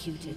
executed.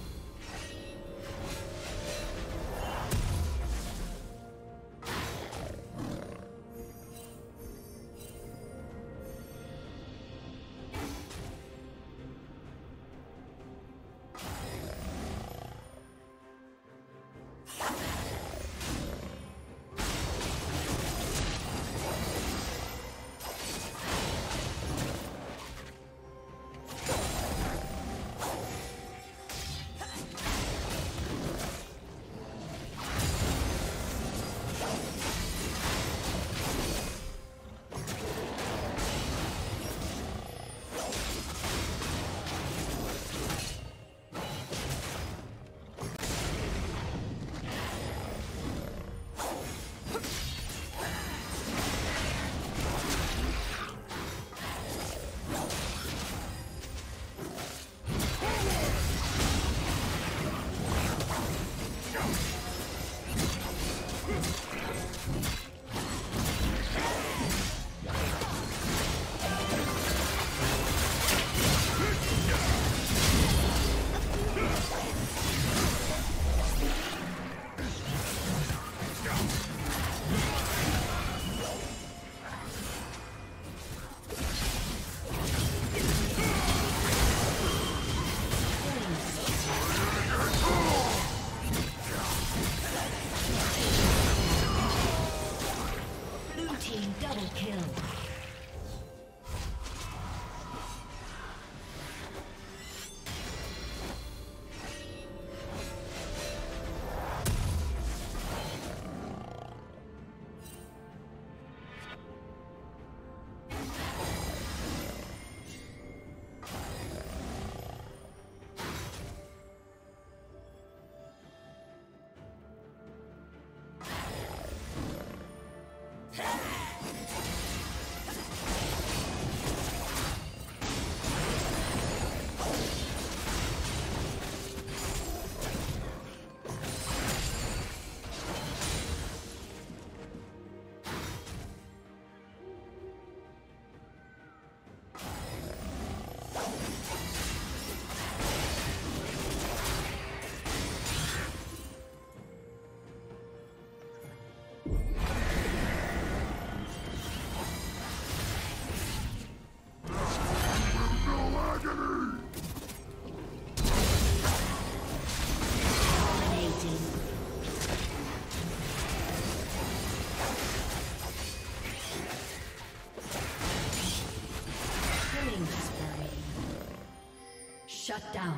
Shut down.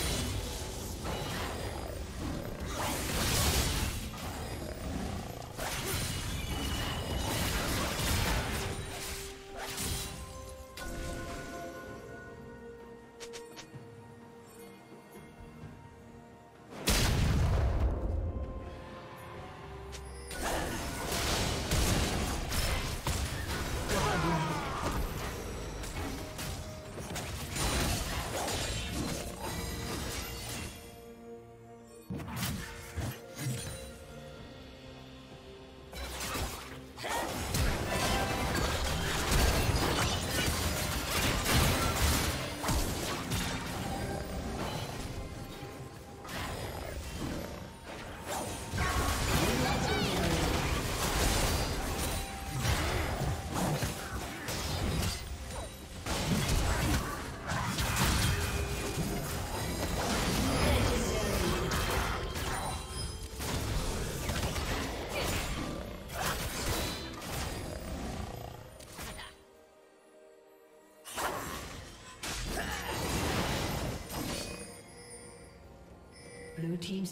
Blue team's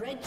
Red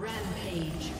Rampage.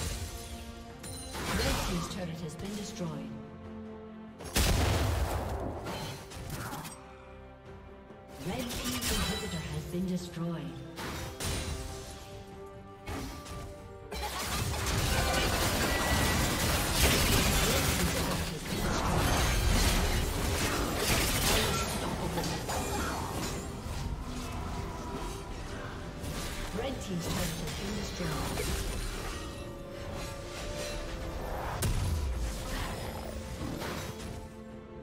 Destroyed. Red team's turret has been destroyed.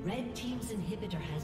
Red team's inhibitor has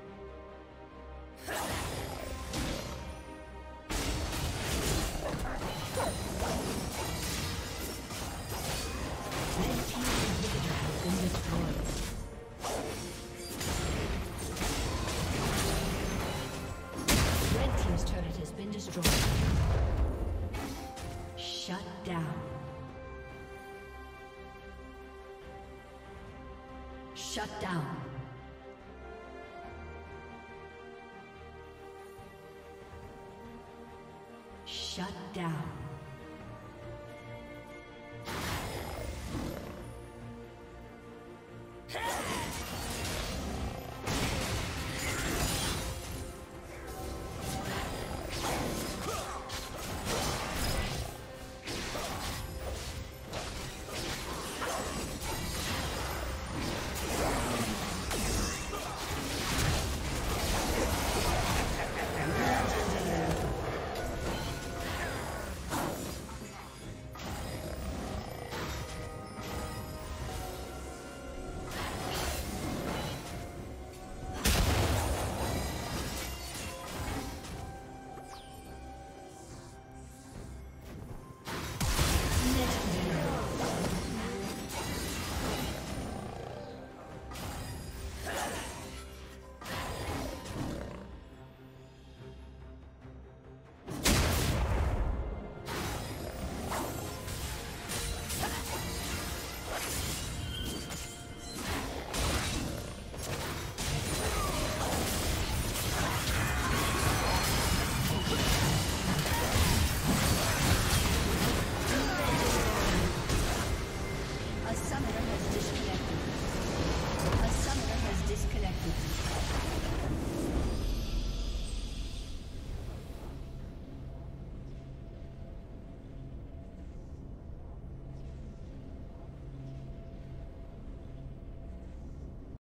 Shut down. Shut down.